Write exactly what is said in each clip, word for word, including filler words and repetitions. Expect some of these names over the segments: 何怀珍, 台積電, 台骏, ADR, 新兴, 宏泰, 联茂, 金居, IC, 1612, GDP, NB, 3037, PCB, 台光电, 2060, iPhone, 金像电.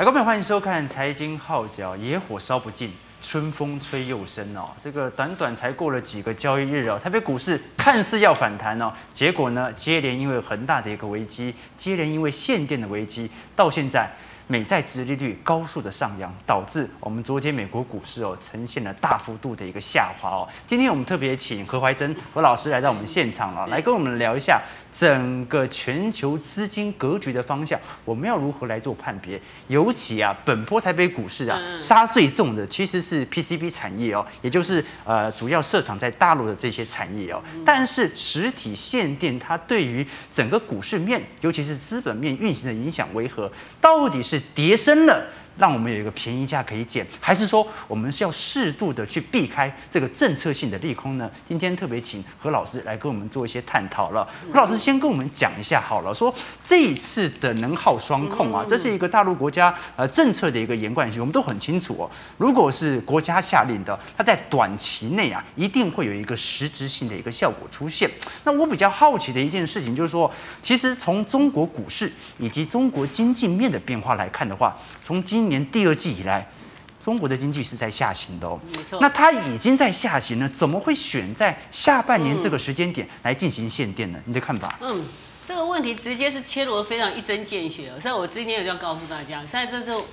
来，各位欢迎收看《财经号角》，野火烧不尽，春风吹又生哦。这个短短才过了几个交易日哦，台北股市看似要反弹哦，结果呢，接连因为恒大的一个危机，接连因为限电的危机，到现在。 美债殖利率高速的上扬，导致我们昨天美国股市哦呈现了大幅度的一个下滑哦。今天我们特别请何怀珍何老师来到我们现场了，来跟我们聊一下整个全球资金格局的方向，我们要如何来做判别？尤其啊，本波台北股市啊杀最重的其实是 P C B 产业哦，也就是呃主要设厂在大陆的这些产业哦。但是实体限电它对于整个股市面，尤其是资本面运行的影响为何？到底是 跌升了，让我们有一个便宜价可以捡，还是说我们是要适度的去避开这个政策性的利空呢？今天特别请何老师来跟我们做一些探讨了。何老师先跟我们讲一下好了，说这一次的能耗双控啊，这是一个大陆国家呃政策的一个严管性，我们都很清楚哦。如果是国家下令的，它在短期内啊，一定会有一个实质性的一个效果出现。那我比较好奇的一件事情就是说，其实从中国股市以及中国经济面的变化来 看的话，从今年第二季以来，中国的经济是在下行的哦。没错，那它已经在下行了，怎么会选在下半年这个时间点来进行限电呢？你的看法？嗯，这个问题直接是切入的非常一针见血，所以我之前也就要告诉大家，现在这是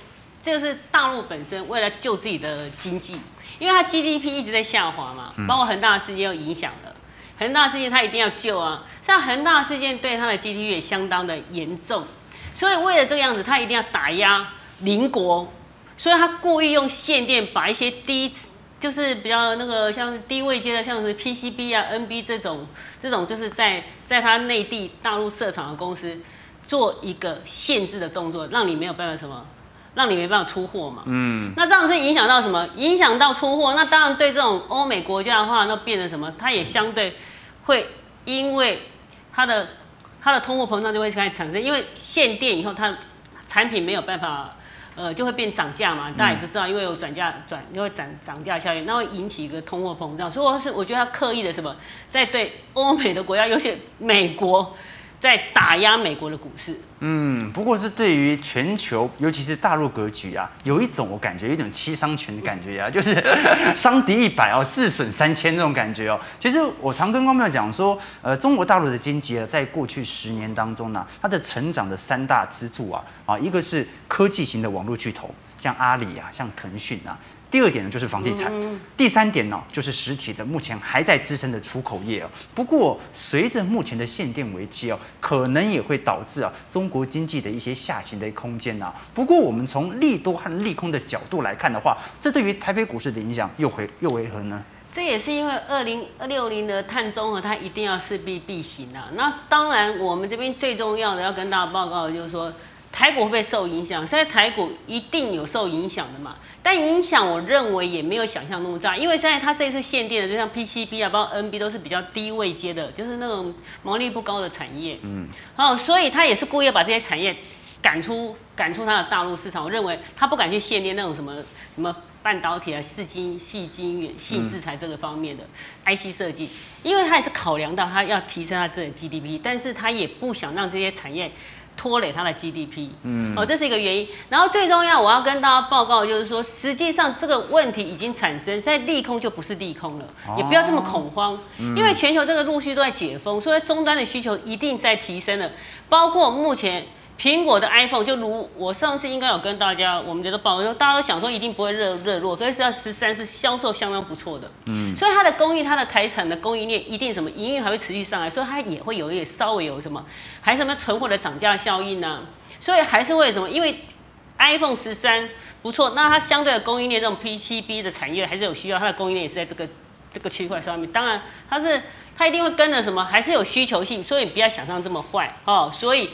这是大陆本身为了救自己的经济，因为它 G D P 一直在下滑嘛，包括恒大事件又影响了。 恒大事件他一定要救啊！像恒大事件对他的 G D P 也相当的严重，所以为了这个样子，他一定要打压邻国，所以他故意用限电把一些低就是比较那个像低位阶的，像是 P C B 啊、N B 这种这种就是在在他内地大陆设厂的公司做一个限制的动作，让你没有办法什么，让你没办法出货嘛。嗯，那这样是影响到什么？影响到出货，那当然对这种欧美国家的话，那变成什么？它也相对 会因为它的它的通货膨胀就会开始产生，因为限电以后，它产品没有办法，呃，就会变涨价嘛。大家也知道，因为有转价转，因为涨涨价效应，那会引起一个通货膨胀。所以我是我觉得他刻意的什么，在对欧美的国家，尤其美国，在打压美国的股市。 嗯，不过是对于全球，尤其是大陆格局啊，有一种我感觉有一种七伤拳的感觉啊，就是伤敌一百哦，自损三千这种感觉哦。其实我常跟观众讲说，呃，中国大陆的经济啊，在过去十年当中呢、啊，它的成长的三大支柱啊，啊，一个是科技型的网络巨头，像阿里啊，像腾讯啊；第二点呢，就是房地产；第三点呢、啊，就是实体的目前还在支撑的出口业哦。不过随着目前的限电危机哦，可能也会导致啊中 中国经济的一些下行的空间啊，不过我们从利多和利空的角度来看的话，这对于台北股市的影响又回又为何呢？这也是因为二零六零的碳中和，它一定要势必必行啊。那当然，我们这边最重要的要跟大家报告的就是说，台股会受影响，现在台股一定有受影响的嘛。但影响我认为也没有想象那么大，因为现在它这一次限电的，就像 P C B 啊，包括 N B 都是比较低位阶的，就是那种毛利不高的产业。嗯，好、哦，所以它也是故意把这些产业赶出赶出它的大陆市场。我认为它不敢去限电那种什么什么半导体啊、细晶、细晶圆、细制裁这个方面的 I C 设计，因为它也是考量到它要提升它这个 G D P， 但是它也不想让这些产业 拖累它的 G D P， 嗯，哦，这是一个原因。然后最重要，我要跟大家报告，就是说，实际上这个问题已经产生，现在利空就不是利空了，哦、也不要这么恐慌，嗯、因为全球这个陆续都在解封，所以终端的需求一定在提升了。包括目前苹果的 iPhone， 就如我上次应该有跟大家，我们觉得报告说，大家都想说一定不会热热落，可是它十三是销售相当不错的，嗯，所以它的供应，它的台产的供应链一定什么营运还会持续上来，所以它也会有一点稍微有什么，还什么存货的涨价效应 效应呢？所以还是为什么？因为 iPhone 十三不错，那它相对的供应链这种 P C B 的产业还是有需要，它的供应链也是在这个这个区块上面。当然，它是它一定会跟着什么，还是有需求性，所以不要想象这么坏哦。所以，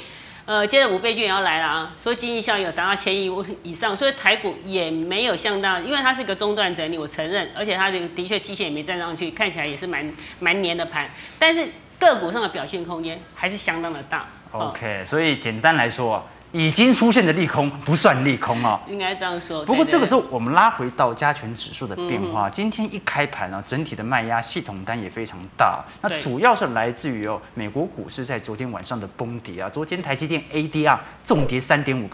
呃，接着五倍券也要来了啊，所以经济效益有达到千亿以上，所以台股也没有像大，因为它是一个中段整理，我承认，而且它这个的确季线也没站上去，看起来也是蛮蛮黏的盘，但是个股上的表现空间还是相当的大。 OK， 所以简单来说，已经出现的利空不算利空啊、哦，应该这样说。不过这个时候我们拉回到加权指数的变化，嗯、今天一开盘啊，整体的卖压系统单也非常大。那主要是来自于哦，美国股市在昨天晚上的崩跌啊，昨天台积电 A D R 重跌 百分之三点五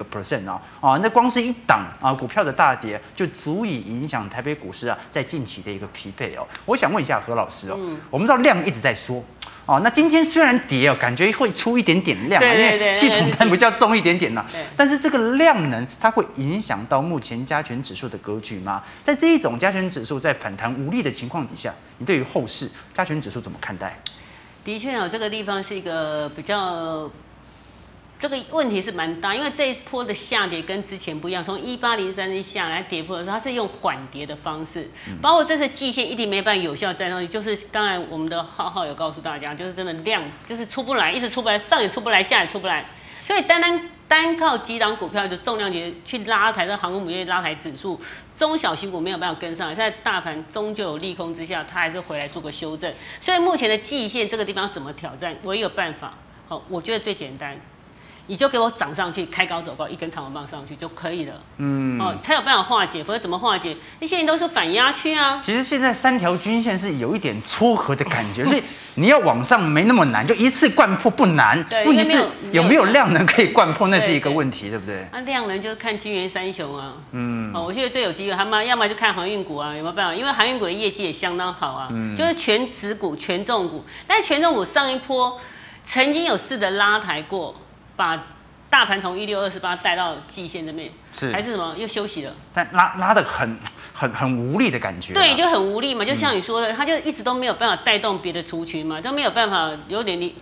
啊啊，那光是一档啊股票的大跌就足以影响台北股市啊在近期的一个疲惫哦。我想问一下何老师哦，嗯、我们知道量一直在缩。 哦，那今天虽然跌哦，感觉会出一点点量，因为系统单比较重一点点啦。但是这个量能它会影响到目前加权指数的格局吗？在这一种加权指数在反弹无力的情况底下，你对于后市加权指数怎么看待？的确哦，这个地方是一个比较。 这个问题是蛮大，因为这一波的下跌跟之前不一样，从一八零三下来跌破的时候，它是用缓跌的方式，包括这次季线一定没办法有效站上去，就是刚才我们的浩浩有告诉大家，就是真的量就是出不来，一直出不来，上也出不来，下也出不来，所以单单单靠几档股票的重量级去拉抬，这航空母业拉抬指数，中小型股没有办法跟上来，在大盘终究有利空之下，它还是回来做个修正，所以目前的季线这个地方怎么挑战，唯一有办法，好，我觉得最简单。 你就给我涨上去，开高走高，一根长红棒上去就可以了。嗯，哦，才有办法化解，否则怎么化解？那些人都是反压区啊。其实现在三条均线是有一点撮合的感觉，所以你要往上没那么难，就一次灌破不难。对，问题是有没有量能可以灌破，那是一个问题， 對， 對， 對， 对不对？那、啊、量能就是看金元三雄啊。嗯，哦，我觉得最有机会，他们要么就看航运股啊，有没有办法？因为航运股的业绩也相当好啊，嗯、就是全指股、权重股，但是权重股上一波曾经有试着拉抬过。 把大盘从一六二十八带到季线这边，是还是什么又休息了？但拉拉得很很很无力的感觉、啊。对，就很无力嘛，就像你说的，嗯、它就一直都没有办法带动别的族群嘛，都没有办法有点的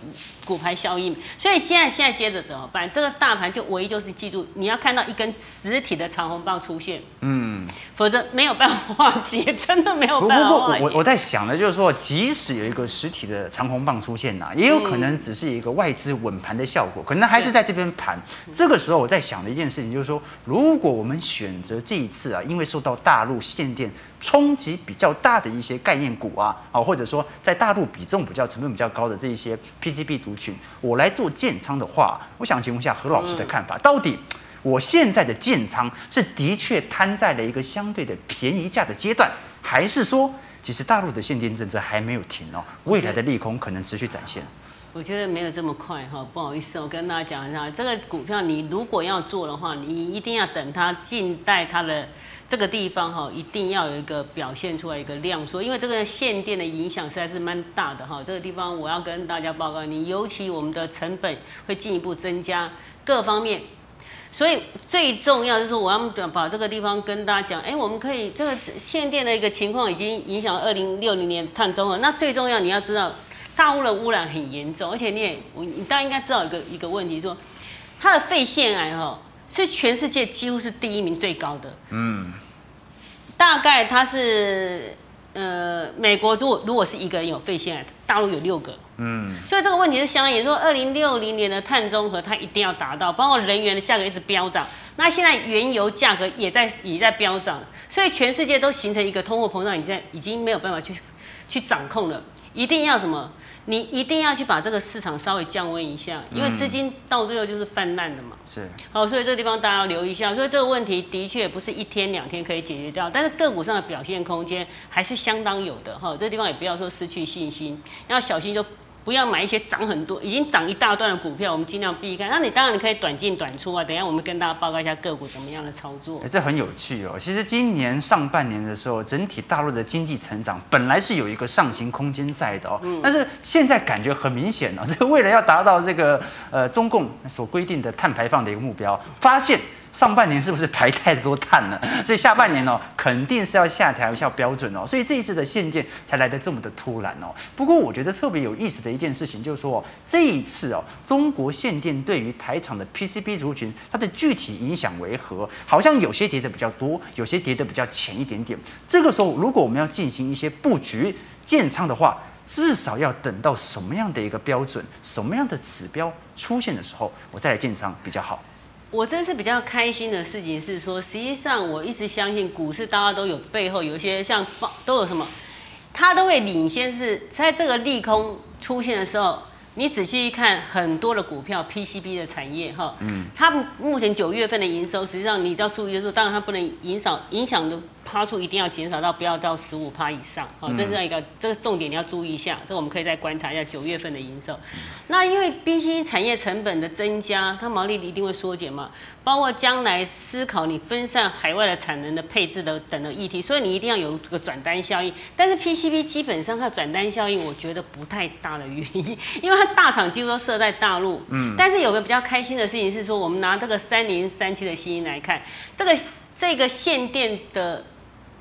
骨牌效应。所以接下来现在接着怎么办？这个大盘就唯一就是记住，你要看到一根实体的长红棒出现，嗯，否则没有办法化解，真的没有办法化解。不过我我在想的就是说，即使有一个实体的长红棒出现呐、啊，也有可能只是一个外资稳盘的效果，可能还是。 在这边盘，这个时候我在想的一件事情就是说，如果我们选择这一次啊，因为受到大陆限电冲击比较大的一些概念股啊，啊或者说在大陆比重比较成分比较高的这一些 P C B 族群，我来做建仓的话，我想请问一下何老师的看法，到底？ 我现在的建仓是的确摊在了一个相对的便宜价的阶段，还是说其实大陆的限电政策还没有停哦，未来的利空可能持续展现？我觉得没有这么快哈，不好意思，我跟大家讲一下，这个股票你如果要做的话，你一定要等它静待它的这个地方哈，一定要有一个表现出来一个量缩，因为这个限电的影响实在是蛮大的哈。这个地方我要跟大家报告，你尤其我们的成本会进一步增加，各方面。 所以最重要就是我要把这个地方跟大家讲，哎、欸，我们可以这个限电的一个情况已经影响二零六零年碳中和。那最重要你要知道，大陆的污染很严重，而且你也你大家应该知道一个一个问题說，说它的肺腺癌哈、喔、是全世界几乎是第一名最高的，嗯，大概它是呃美国如果如果是一个人有肺腺癌，大陆有六个。 嗯，所以这个问题是相当严重。二零六零年的碳中和，它一定要达到，包括能源的价格一直飙涨。那现在原油价格也在也在飙涨，所以全世界都形成一个通货膨胀，你现在已经没有办法去去掌控了。一定要什么？你一定要去把这个市场稍微降温一下，因为资金到最后就是泛滥的嘛。是。好，所以这个地方大家要留意一下。所以这个问题的确不是一天两天可以解决掉，但是个股上的表现空间还是相当有的哈。这个地方也不要说失去信心，要小心就。 不要买一些涨很多、已经涨一大段的股票，我们尽量避开。那你当然你可以短进短出啊。等一下我们跟大家报告一下个股怎么样的操作。这很有趣哦。其实今年上半年的时候，整体大陆的经济成长本来是有一个上行空间在的哦，嗯、但是现在感觉很明显哦，这个为了要达到这个呃中共所规定的碳排放的一个目标，发现。 上半年是不是排太多碳了？所以下半年哦，肯定是要下调一下标准哦。所以这一次的限电才来得这么的突然哦。不过我觉得特别有意思的一件事情就是说，这一次哦，中国限电对于台厂的 P C B 族群，它的具体影响为何？好像有些跌得比较多，有些跌得比较浅一点点。这个时候，如果我们要进行一些布局建仓的话， 至少要等到什么样的一个标准、什么样的指标出现的时候，我再来建仓比较好。 我真是比较开心的事情是说，实际上我一直相信股市，大家都有背后有一些像都有什么，它都会领先是在这个利空出现的时候，你仔细一看，很多的股票 P C B 的产业哈，嗯，它目前九月份的营收，实际上你要注意的是，当然它不能影响影响的趴数一定要减少到不要到十五趴以上，好、嗯，这是一个这个重点你要注意一下，这我们可以再观察一下九月份的营收。那因为 P C B 产业成本的增加，它毛利率一定会缩减嘛，包括将来思考你分散海外的产能的配置的等的议题，所以你一定要有这个转单效应。但是 P C B 基本上它转单效应，我觉得不太大的原因，因为它。大厂几乎都设在大陆，嗯，但是有个比较开心的事情是说，我们拿这个三零三七的新音来看，这个这个限电的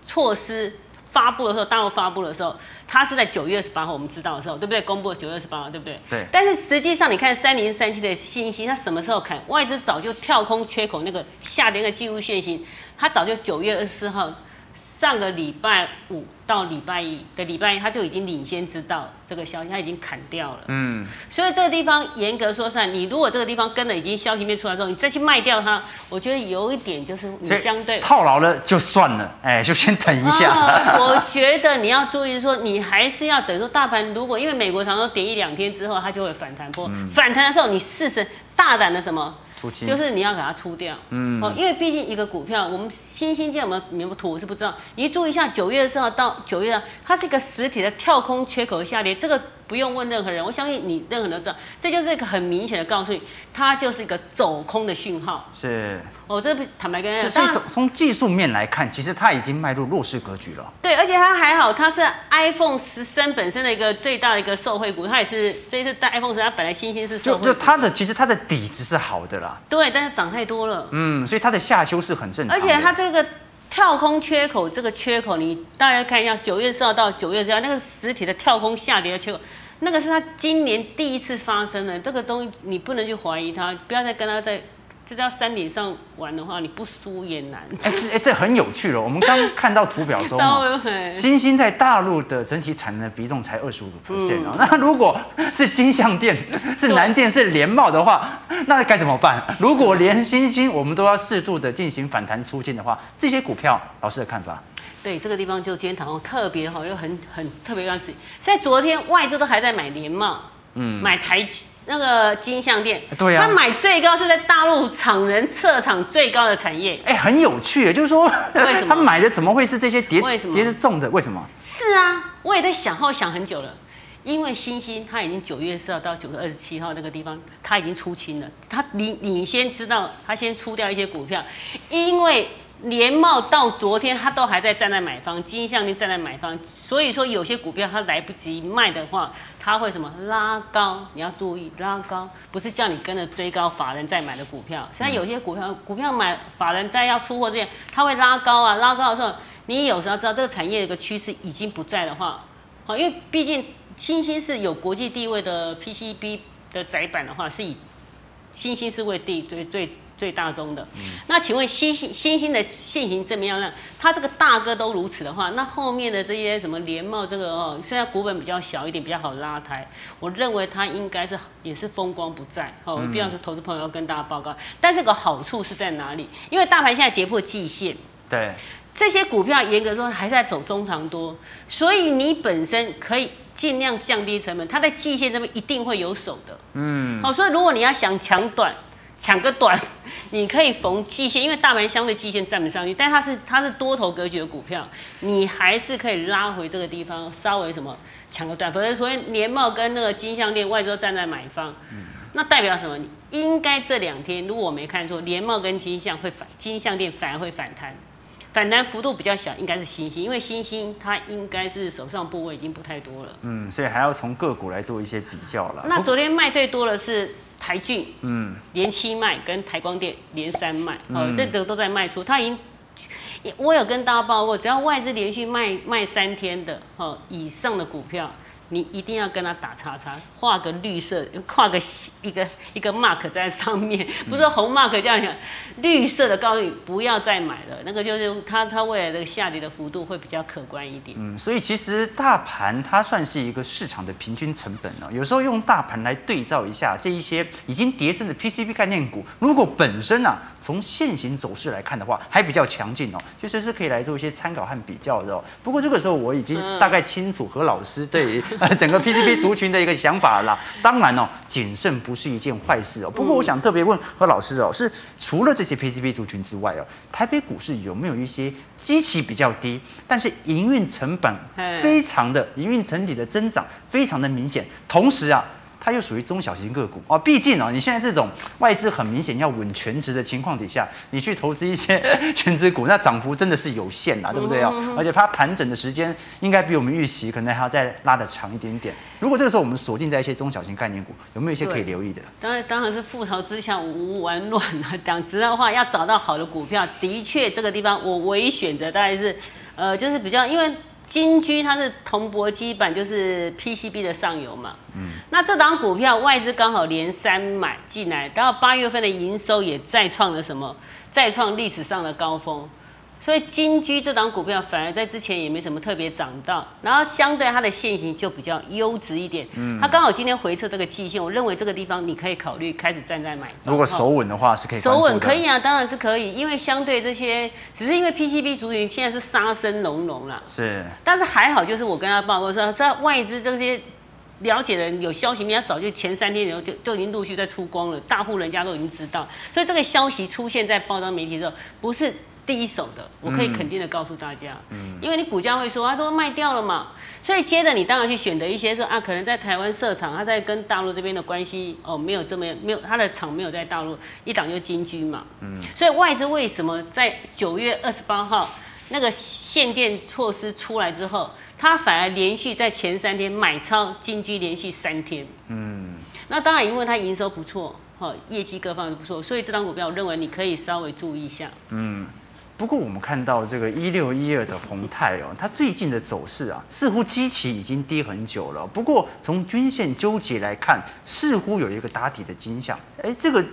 措施发布的时候，大陆发布的时候，它是在九月二十八号我们知道的时候，对不对？公布九月二十八号，对不对？对。但是实际上你看三零三七的信息，它什么时候砍？外资早就跳空缺口那个下跌的技术线型，它早就九月二十四号。上个礼拜五到礼拜一的礼拜一，他就已经领先知道这个消息，他已经砍掉了。嗯，所以这个地方严格说上，你如果这个地方跟了已经消息面出来之后，你再去卖掉它，我觉得有一点就是你相对套牢了就算了，哎、欸，就先等一下、呃。我觉得你要注意说，你还是要等说大盘如果因为美国常常点一两天之后，它就会反弹波，嗯、反弹的时候你试试大胆的什么。就是你要给它出掉，嗯，哦，因为毕竟一个股票，我们新兴界有没有没有图我是不知道，你注意一下九月四号到九月二，它是一个实体的跳空缺口下跌，这个不用问任何人，我相信你任何人都知道，这就是一个很明显的告诉你，它就是一个走空的讯号。是，哦，这坦白跟大家讲，所以从技术面来看，其实它已经迈入弱势格局了。对，而且它还好，它是 iPhone 十三本身的一个最大的一个受惠股，它也是这一次在 iPhone 十三它本来新兴是受惠股就就它的其实它的底子是好的啦。对，但是涨太多了，嗯，所以它的下修是很正常的。而且它这个跳空缺口，这个缺口你大家看一下，九月四号到九月四号那个实体的跳空下跌的缺口，那个是它今年第一次发生的，这个东西你不能去怀疑它，不要再跟它在这到山顶上玩的话，你不输也难。哎、欸欸，这很有趣了。我们刚看到图表中，新兴在大陆的整体产能的比重才二十五个 percent 哦。那如果是金像电、是南电、是联茂的话，那该怎么办？如果连新兴我们都要适度的进行反弹出境的话，这些股票老师的看法？对，这个地方就今天好像特别好，又很很特别让自己。在昨天外资都还在买联茂，嗯，买台。那个金像电，对啊，他买最高是在大陆厂人撤厂最高的产业，哎、欸，很有趣，就是说，为什么他买的怎么会是这些跌跌是重的？为什么？是啊，我也在想后想很久了，因为新兴他已经九月四号到九月二十七号那个地方，他已经出清了，他你你先知道，他先出掉一些股票，因为。联茂到昨天，它都还在站在买方，金像电站在买方，所以说有些股票它来不及卖的话，它会什么拉高？你要注意拉高，不是叫你跟着追高法人再买的股票。现在有些股票股票买法人在要出货之前，它会拉高啊，拉高的时候，你有时候知道这个产业有个趋势已经不在的话，好，因为毕竟新兴是有国际地位的 P C B 的载板的话，是以新兴是为第最最。最大宗的，嗯、那请问新新新兴的现行怎么样呢？它这个大哥都如此的话，那后面的这些什么联茂这个哦，虽然股本比较小一点，比较好拉抬，我认为它应该是也是风光不再哦。我必要投资朋友要跟大家报告，但是有个好处是在哪里？因为大盘现在跌破季线，对这些股票严格说还是在走中长多，所以你本身可以。尽量降低成本，它在季线这边一定会有手的，嗯，好、哦，所以如果你要想抢短。抢个短，你可以逢季线，因为大盘相对季线站不上去，但它是它是多头格局的股票，你还是可以拉回这个地方，稍微什么抢个短。反正所以联茂跟那个金像电外资都站在买方，嗯、那代表什么？应该这两天如果我没看错，联茂跟金像会反，金像电反而会反弹，反弹幅度比较小，应该是新兴，因为新兴它应该是手上部位已经不太多了，嗯，所以还要从个股来做一些比较了。那昨天卖最多的是。台骏，嗯，连七卖跟台光电连三卖，哦、嗯，这都都在卖出。它已经，我有跟大家报过，只要外资连续卖卖三天的，哦，以上的股票，你一定要跟它打叉叉，画个绿色，画个一个一个 mark 在上面，不是红 mark 叫你，绿色的告诉你不要再买了，那个就是它它未来的下跌的幅度会比较可观一点。嗯，所以其实大盘它算是一个市场的平均成本哦，有时候用大盘来对照一下这一些已经跌深的 P C B 概念股，如果本身啊从现行走势来看的话，还比较强劲哦，确实是可以来做一些参考和比较的哦。不过这个时候我已经大概清楚何老师对于呃整个 P C B 族群的一个想法啦。当然哦，谨慎不是一件坏事哦。不过我想特别问何老师哦，是除了这些 P C B 族群之外哦，台北股市有没有一些基期比较低，但是营运成本非常的营运成体的增长非常的明显，同时啊。 它又属于中小型个股哦，毕竟哦，你现在这种外资很明显要稳全值的情况底下，你去投资一些全值股，那涨幅真的是有限啦，对不对哦？嗯、而且它盘整的时间应该比我们预期可能还要再拉得长一点点。如果这个时候我们锁定在一些中小型概念股，有没有一些可以留意的？当然，当然是复投之下无完卵啊！讲实在话，要找到好的股票，的确这个地方我唯一选择大概是，呃，就是比较因为。 金居它是铜箔基板，就是 P C B 的上游嘛。嗯，那这档股票外资刚好连三买进来，到八月份的营收也再创了什么？再创历史上的高峰。所以金居这档股票反而在之前也没什么特别涨到，然后相对它的现形就比较优质一点。嗯，它刚好今天回撤这个季线，我认为这个地方你可以考虑开始站在买方。如果手稳的话是可以。手稳可以啊，当然是可以，因为相对这些，只是因为 P C B 族群现在是杀声隆隆啦。是。但是还好，就是我跟他报告说，是外资这些了解的人有消息面，早就前三天以后就就已经陆续在出光了，大户人家都已经知道，所以这个消息出现在报章媒体的时候，不是。 第一手的，我可以肯定的告诉大家，嗯，因为你股价会说，它都卖掉了嘛，所以接着你当然去选择一些说啊，可能在台湾设厂，它在跟大陆这边的关系哦，没有这么没有，它的厂没有在大陆，一档就金居嘛，嗯，所以外资为什么在九月二十八号那个限电措施出来之后，它反而连续在前三天买超金居，连续三天，嗯，那当然因为它营收不错，哈、哦，业绩各方面都不错，所以这档股票我认为你可以稍微注意一下，嗯。 不过我们看到这个一六一二的宏泰哦，它最近的走势啊，似乎基期已经低很久了。不过从均线纠结来看，似乎有一个打底的迹象。哎，这个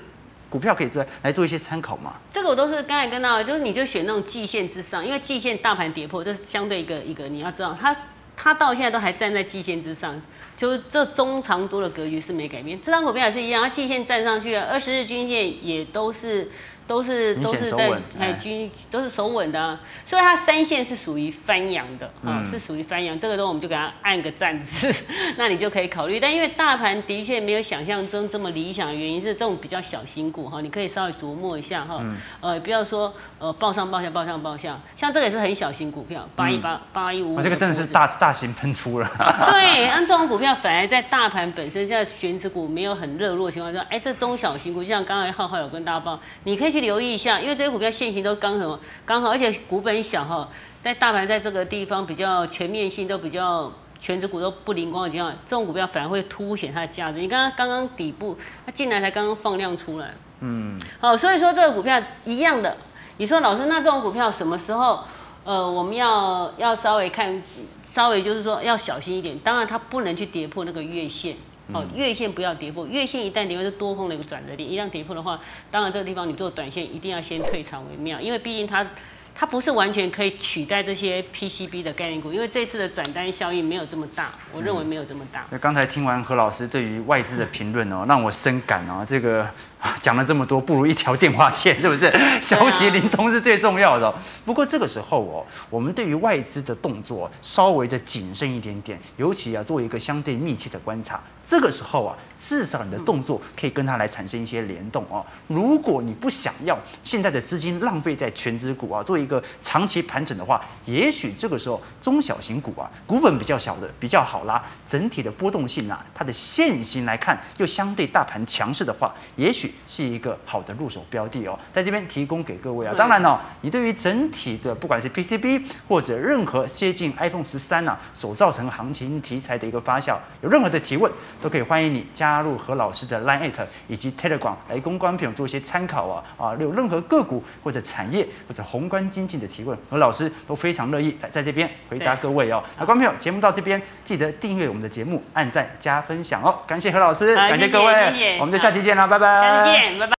股票可以做来做一些参考嘛？这个我都是刚才跟到，就是你就选那种季线之上，因为季线大盘跌破，就是相对一个一个你要知道，它它到现在都还站在季线之上，就是这中长多的格局是没改变。这张股票也是一样，它季线站上去了，二十日均线也都是。 都是都是在哎均都是手稳的、啊，所以它三线是属于翻扬的啊，嗯、是属于翻扬。这个东西我们就给它按个赞字，那你就可以考虑。但因为大盘的确没有想象中这么理想，的原因是这种比较小型股哈，你可以稍微琢磨一下哈，嗯、呃不要说呃报上报下报上报下，像这个也是很小型股票，八一八八一五，这个真的是大大型喷出了。对，按这种股票反而在大盘本身现在全指股没有很热络的情况下，哎、欸、这中小型股就像刚才浩浩有跟大家报，你可以。 去留意一下，因为这些股票现行都刚什么刚好，而且股本小哈，在大盘在这个地方比较全面性都比较全指股都不灵光的情况，这种股票反而会凸显它的价值。你刚刚刚刚底部它进来才刚刚放量出来，嗯，好，所以说这个股票一样的。你说老师，那这种股票什么时候呃我们要要稍微看，稍微就是说要小心一点，当然它不能去跌破那个月线。 哦，月线不要跌破，月线一旦跌破是多空的一个转折点，一旦跌破的话，当然这个地方你做短线一定要先退场为妙，因为毕竟它它不是完全可以取代这些 P C B 的概念股，因为这次的转单效应没有这么大，我认为没有这么大。那刚、嗯、才听完何老师对于外资的评论哦，让我深感哦，这个讲了这么多，不如一条电话线，是不是？啊、消息灵通是最重要的、哦。不过这个时候哦，我们对于外资的动作稍微的谨慎一点点，尤其要、啊、做一个相对密切的观察。 这个时候啊，至少你的动作可以跟它来产生一些联动哦。如果你不想要现在的资金浪费在全指股啊，做一个长期盘整的话，也许这个时候中小型股啊，股本比较小的比较好啦。整体的波动性啊，它的现形来看又相对大盘强势的话，也许是一个好的入手标的哦。在这边提供给各位啊。当然哦，你对于整体的不管是 P C B 或者任何接近 iPhone 十三啊所造成行情题材的一个发酵，有任何的提问。 都可以欢迎你加入何老师的 Line@ 以及 Telegram 来供观众做一些参考啊啊！有任何个股或者产业或者宏观经济的提问，何老师都非常乐意来在这边回答各位哦。那观众朋友，节目到这边，记得订阅我们的节目，按赞加分享哦！感谢何老师，感谢各位，我们就下期见啦，拜拜！下期见，拜拜。